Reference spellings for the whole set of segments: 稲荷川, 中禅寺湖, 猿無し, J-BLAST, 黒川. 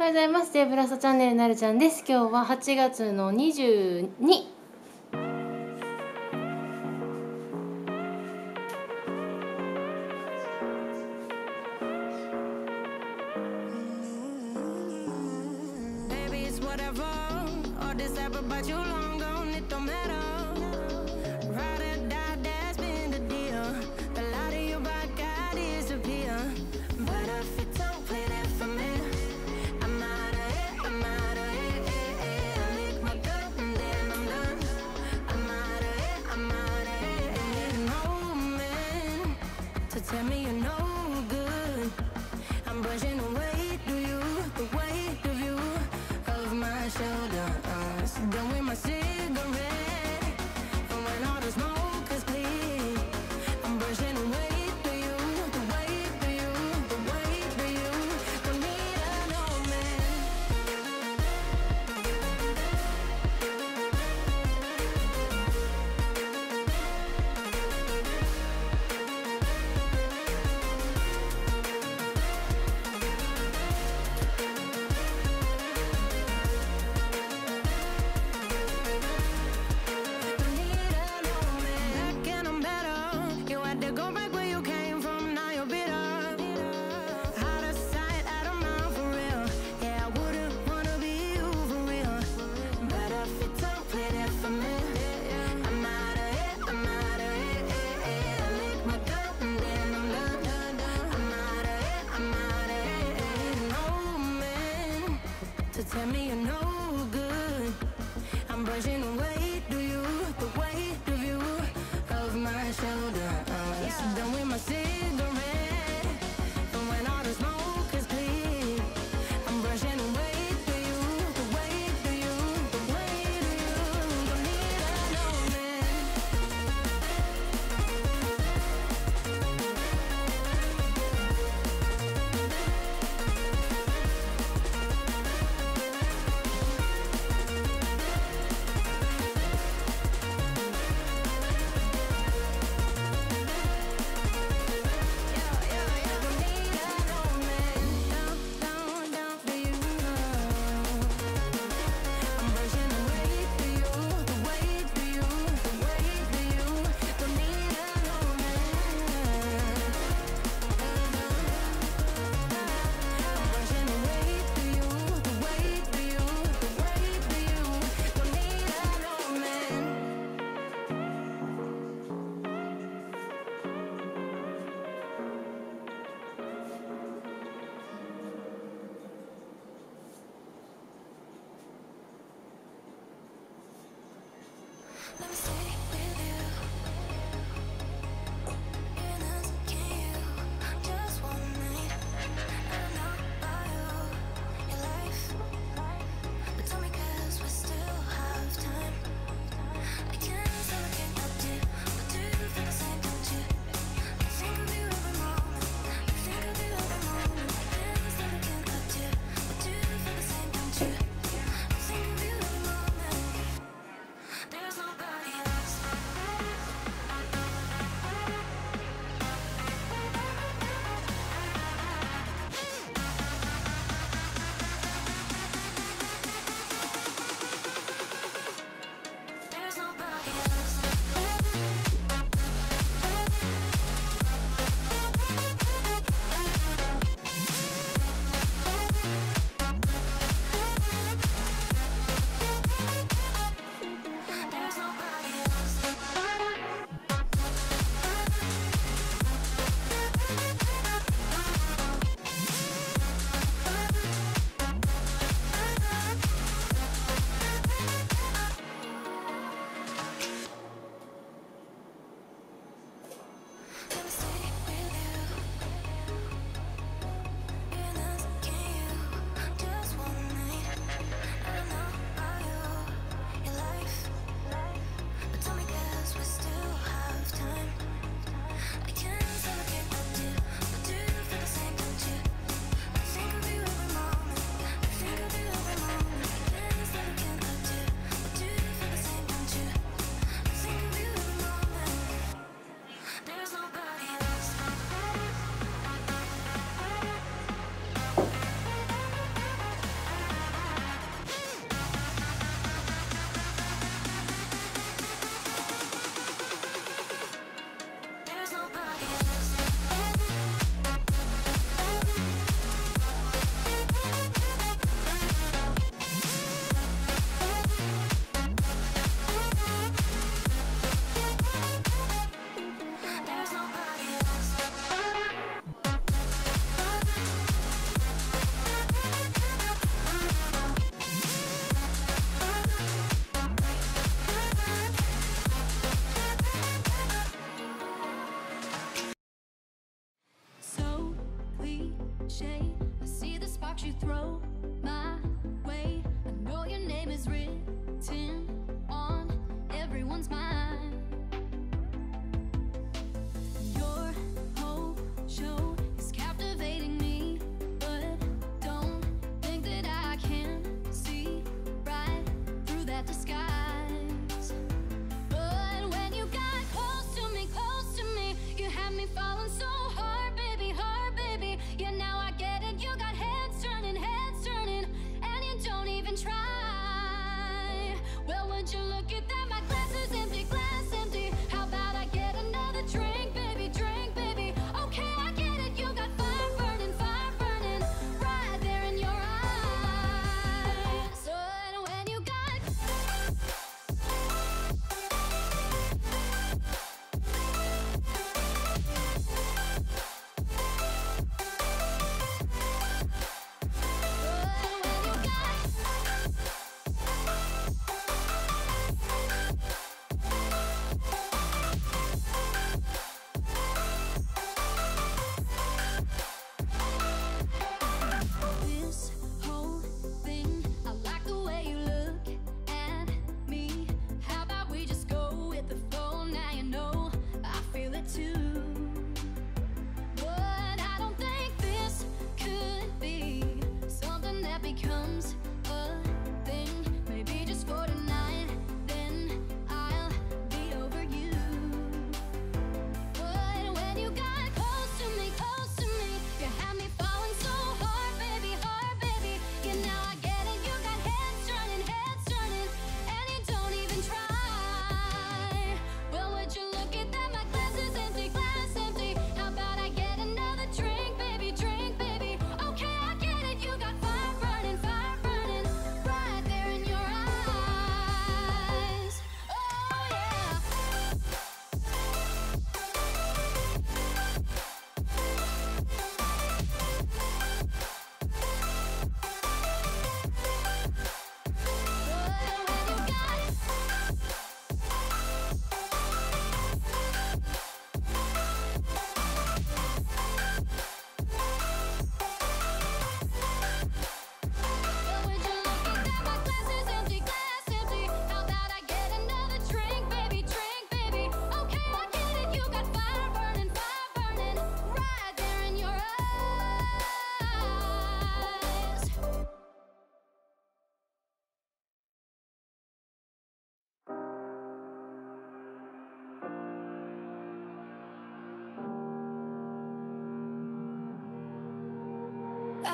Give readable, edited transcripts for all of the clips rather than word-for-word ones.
おはようございます。デブラストチャンネルなるちゃんです。今日は8月の22日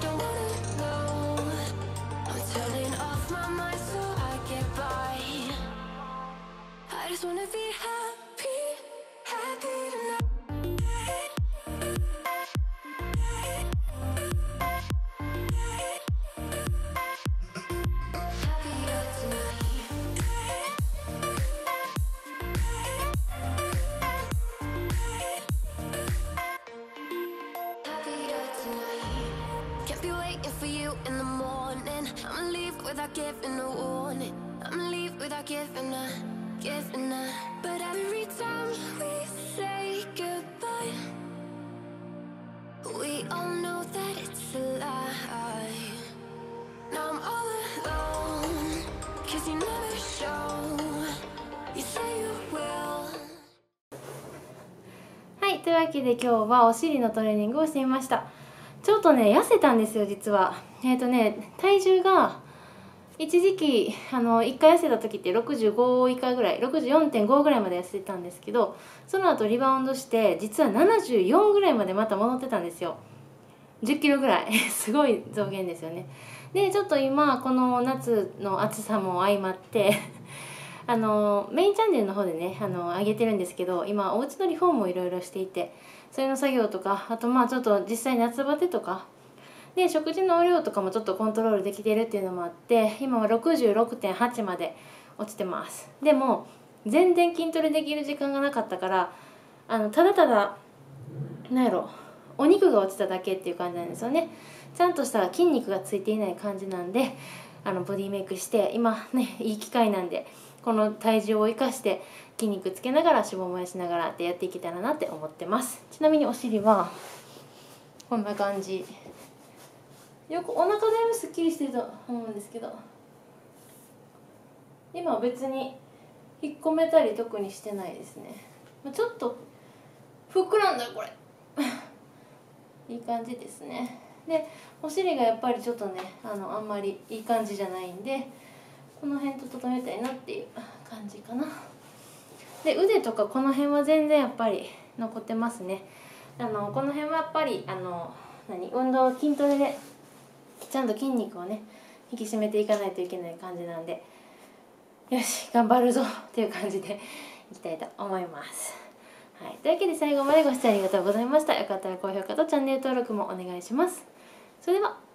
Don't wanna know. I'm turning off my mind so I get by. I just wanna be happy, happy tonight. Without giving a warning, I'ma leave without giving a. But every time we say goodbye, we all know that it's a lie. Now I'm all alone, 'cause you never show. You say you will. はい、というわけで今日はお尻のトレーニングをしてみました。ちょっとね、痩せたんですよ、実は。体重が一時期1回痩せた時って65以下ぐらい 64.5 ぐらいまで痩せてたんですけど、その後リバウンドして実は74ぐらいまでまた戻ってたんですよ。10キロぐらいすごい増減ですよね。でちょっと今この夏の暑さも相まってメインチャンネルの方でね上げてるんですけど、今お家のリフォームをいろいろしていて、それの作業とか、あとちょっと実際夏バテとか。で食事の量とかもちょっとコントロールできているっていうのもあって、今は 66.8 まで落ちてます。でも全然筋トレできる時間がなかったから、ただただなんやろお肉が落ちただけっていう感じなんですよね。ちゃんとした筋肉がついていない感じなんで、ボディメイクして今ねいい機会なんで、この体重を生かして筋肉つけながら脂肪燃やしながらってやっていけたらなって思ってます。ちなみにお尻はこんな感じ。よくお腹だいぶすっきりしてると思うんですけど、今別に引っ込めたり特にしてないですね。ちょっと膨らんだこれいい感じですね。でお尻がやっぱりちょっとねあんまりいい感じじゃないんで、この辺と整えたいなっていう感じかな。で腕とかこの辺は全然やっぱり残ってますね。この辺はやっぱり運動筋トレでちゃんと筋肉をね引き締めていかないといけない感じなんで、よし頑張るぞっていう感じでいきたいと思います。はい、というわけで最後までご視聴ありがとうございました。よかったら高評価とチャンネル登録もお願いします。それでは。